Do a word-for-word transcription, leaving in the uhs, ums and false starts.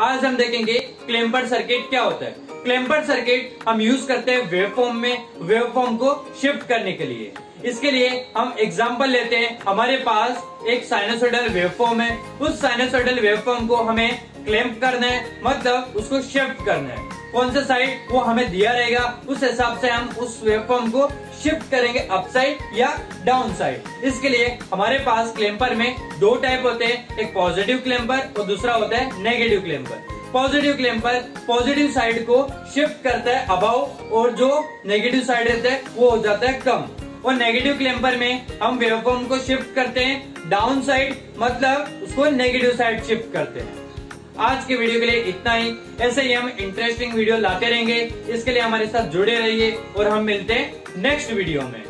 आज हम देखेंगे क्लैम्पर सर्किट क्या होता है। क्लैम्पर सर्किट हम यूज करते हैं वेवफॉर्म में, वेवफॉर्म को शिफ्ट करने के लिए। इसके लिए हम एग्जांपल लेते हैं। हमारे पास एक साइनोसॉइडल वेवफॉर्म है, उस साइनोसॉइडल वेवफॉर्म को हमें क्लैम्प करना है, मतलब उसको शिफ्ट करना है। कौन सा साइड वो हमें दिया रहेगा, उस हिसाब से हम उस वेवफॉर्म को शिफ्ट करेंगे, अप साइड या डाउन साइड। इसके लिए हमारे पास क्लैम्पर में दो टाइप होते हैं, एक पॉजिटिव क्लैम्पर और दूसरा होता है negative clamper. Positive clamper positive side को शिफ्ट करता है अबाव, और जो नेगेटिव साइड रहता है वो हो जाता है कम। और नेगेटिव क्लैम्पर में हम वेवफॉर्म को शिफ्ट करते हैं डाउन साइड, मतलब उसको नेगेटिव साइड शिफ्ट करते हैं। आज के वीडियो के लिए इतना ही। ऐसे ही हम इंटरेस्टिंग वीडियो लाते रहेंगे, इसके लिए हमारे साथ जुड़े रहिए और हम मिलते हैं नेक्स्ट वीडियो में।